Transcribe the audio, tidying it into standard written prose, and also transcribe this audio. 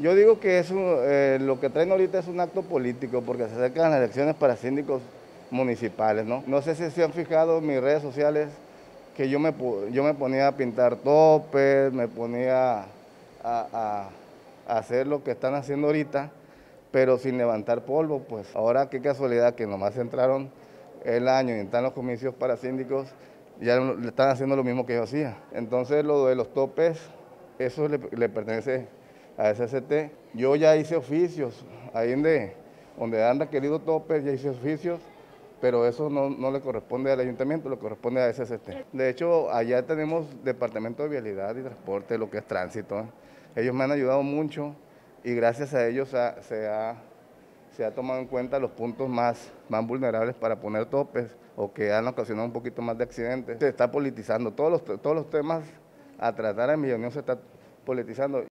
Yo digo que lo que traen ahorita es un acto político, porque se acercan las elecciones para síndicos municipales, ¿no? No sé si se han fijado en mis redes sociales que yo me ponía a pintar topes, me ponía a hacer lo que están haciendo ahorita, pero sin levantar polvo, pues. Ahora qué casualidad que nomás entraron el año y están los comicios para síndicos, ya le están haciendo lo mismo que yo hacía. Entonces lo de los topes, eso le pertenece a SCT. Yo ya hice oficios, ahí donde han requerido topes, ya hice oficios, pero eso no le corresponde al ayuntamiento, le corresponde a SCT. De hecho, allá tenemos departamento de vialidad y transporte, lo que es tránsito. Ellos me han ayudado mucho y gracias a ellos se ha tomado en cuenta los puntos más vulnerables para poner topes o que han ocasionado un poquito más de accidentes. Se está politizando todos los temas a tratar en mi unión se está politizando.